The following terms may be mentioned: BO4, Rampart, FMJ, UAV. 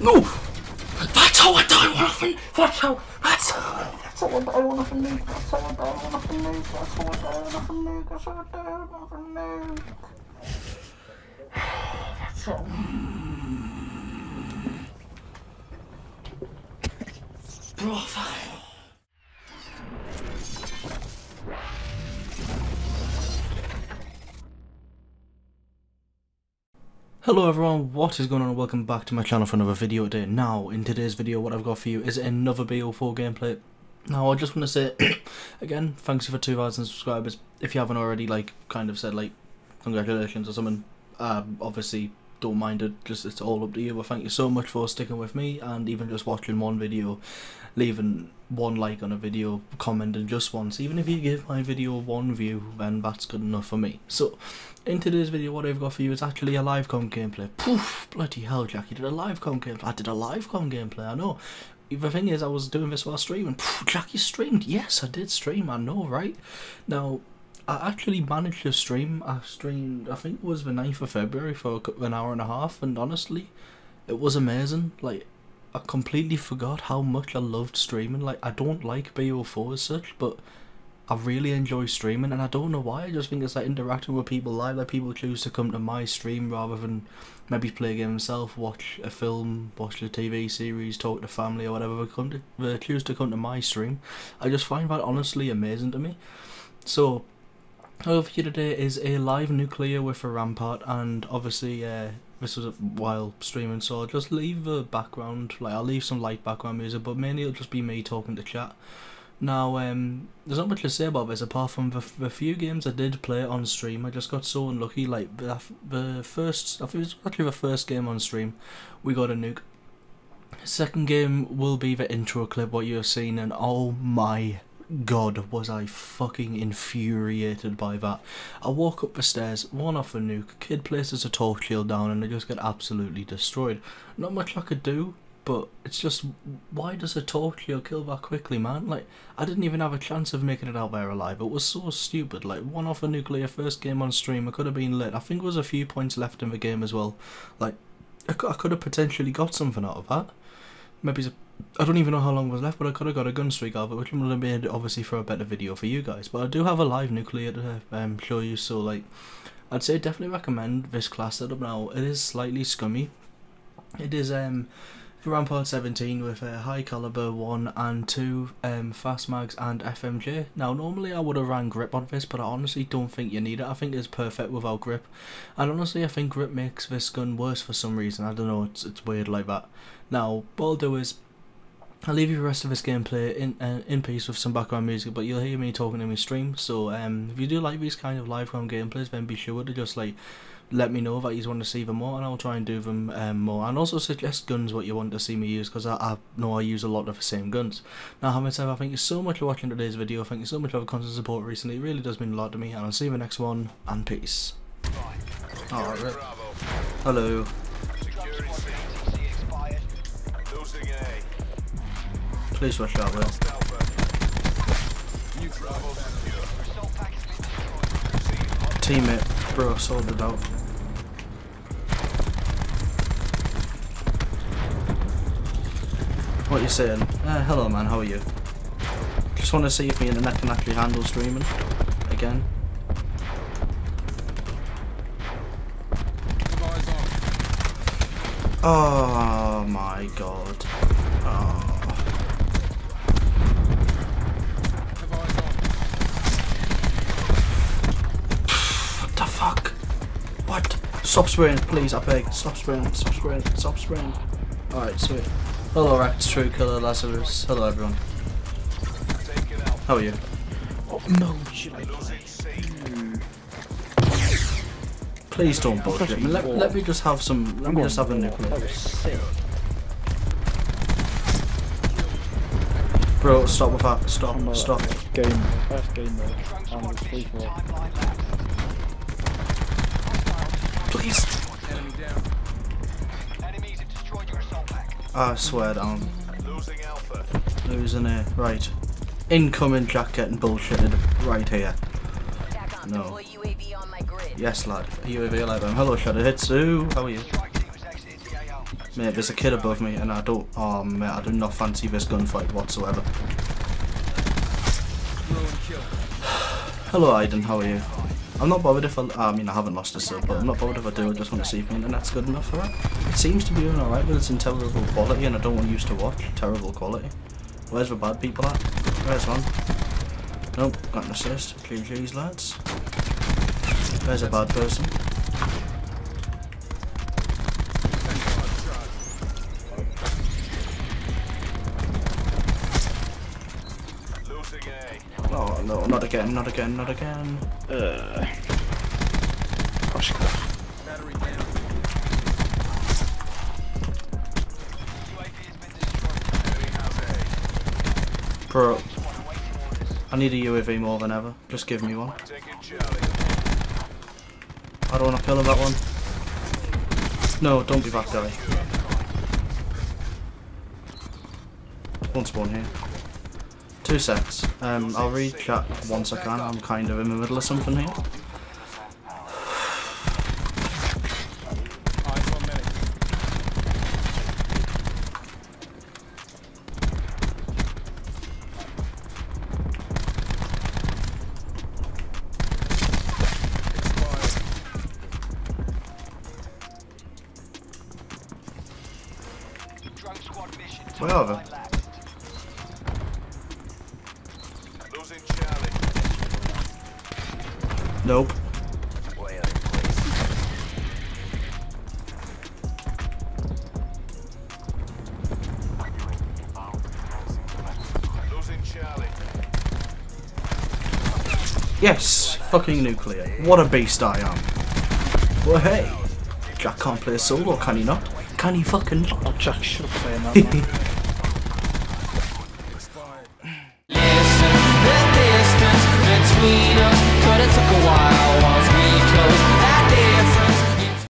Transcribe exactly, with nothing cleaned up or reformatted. No! That's how I die one of them! That's how that's how that's how I die one of them. That's how I die one of them. That's how I die one of them. That's how I die one of them. That's how Brother. Hello everyone, what is going on and welcome back to my channel for another video today. Now, in today's video what I've got for you is another B O four gameplay. Now I just want to say, again, thanks you for two thousand subscribers. If you haven't already, like, kind of said, like, congratulations or something, uh, obviously don't mind it, just it's all up to you. But thank you so much for sticking with me and even just watching one video, leaving one like on a video, commenting just once. Even if you give my video one view, then that's good enough for me. So in today's video what I've got for you is actually a live com gameplay. Poof, bloody hell, Jack, you did a live com gameplay. I did a live com gameplay, I know. The thing is, I was doing this while streaming. Poof, Jack, you streamed. Yes, I did stream, I know, right? Now I actually managed to stream. I streamed, I think it was the ninth of February for an hour and a half, and honestly it was amazing. Like, I completely forgot how much I loved streaming. Like, I don't like B O four as such, but I really enjoy streaming, and I don't know why. I just think it's like interacting with people live. Like, people choose to come to my stream rather than maybe play a game themselves, watch a film, watch a T V series, talk to family or whatever. They, come to, they choose to come to my stream. I just find that honestly amazing to me. So over here today is a live nuclear with a Rampart, and obviously uh, this was while streaming, so I'll just leave the background, like I'll leave some light background music, but mainly it'll just be me talking to chat. Now um, there's not much to say about this apart from the, the few games I did play on stream. I just got so unlucky, like the, the first, I think it was actually the first game on stream, we got a nuke. Second game will be the intro clip, what you have seen, and oh my god, was I fucking infuriated by that. I walk up the stairs, one off a nuke, kid places a torch shield down, and I just get absolutely destroyed. Not much I could do, but it's just, why does a torch shield kill that quickly, man? Like, I didn't even have a chance of making it out there alive. It was so stupid. Like, one off a nuclear, first game on stream, I could have been lit. I think there was a few points left in the game as well. Like, I could have potentially got something out of that. Maybe it's a, I don't even know how long was left, but I could have got a gun streak out of it, which would have made obviously for a better video for you guys. But I do have a live nuclear to um, show you, so like, I'd say definitely recommend this class setup. Now it is slightly scummy. It is um Rampart seventeen with a high caliber one and two, um, fast mags and F M J. Now normally I would have ran grip on this, but I honestly don't think you need it. I think it's perfect without grip, and honestly I think grip makes this gun worse for some reason. I don't know, it's, it's weird like that. Now what I'll do is I'll leave you the rest of this gameplay in uh, in peace with some background music, but you'll hear me talking in my stream. So um, if you do like these kind of live round gameplays, then be sure to just like let me know that you want to see them more, and I'll try and do them um, more. And also suggest guns what you want to see me use, because I, I know I use a lot of the same guns. Now having said that, thank you so much for watching today's video. Thank you so much for the constant support recently. It really does mean a lot to me, and I'll see you in the next one. And peace. Right. Alright. Hello. Please rush out, Will. Teammate, bro, sold it out. What are you saying? Uh, hello, man, how are you? Just want to see if me and the net can actually handle streaming again. Oh my god. Oh. Stop spraying, please, I beg. Stop spraying, stop spraying, stop spraying. Alright, sweet. Hello, Rex, True Killer, Lazarus. Hello, everyone. How are you? Oh, no, shit. Please don't bullshit me. Let, let me just have some. Let me just have a nuclear. Bro, stop with that. Stop, stop. Game. First game mode. Please. I swear down. Losing alpha. Losing it. Right. Incoming Jack getting bullshitted right here. No. Yes, lad. U A V eleven. Hello, Shadow Hitsu. How are you? Mate, there's a kid above me and I don't, oh mate, I do not fancy this gunfight whatsoever. Hello Aiden, how are you? I'm not bothered if I, I mean I haven't lost a sub, but I'm not bothered if I do, I just want to see if my internet's good enough for it. It seems to be doing alright, but it's in terrible quality and I don't want you to watch terrible quality. Where's the bad people at? There's one. Nope, got an assist. G G's lads. There's a bad person. Oh no, not again, not again, not again. Uh, gosh. Bro, I need a U A V more than ever. Just give me one. I don't want to pillar that one. No, don't be back there. One spawn here. Two sets. Um, I'll read chat once I can. I'm kind of in the middle of something here. Where are they? Nope. Yes, fucking nuclear. What a beast I am. Well, hey, Jack can't play a solo, can he not? Can he fucking not? Oh, Jack should play that, man. But it took a while.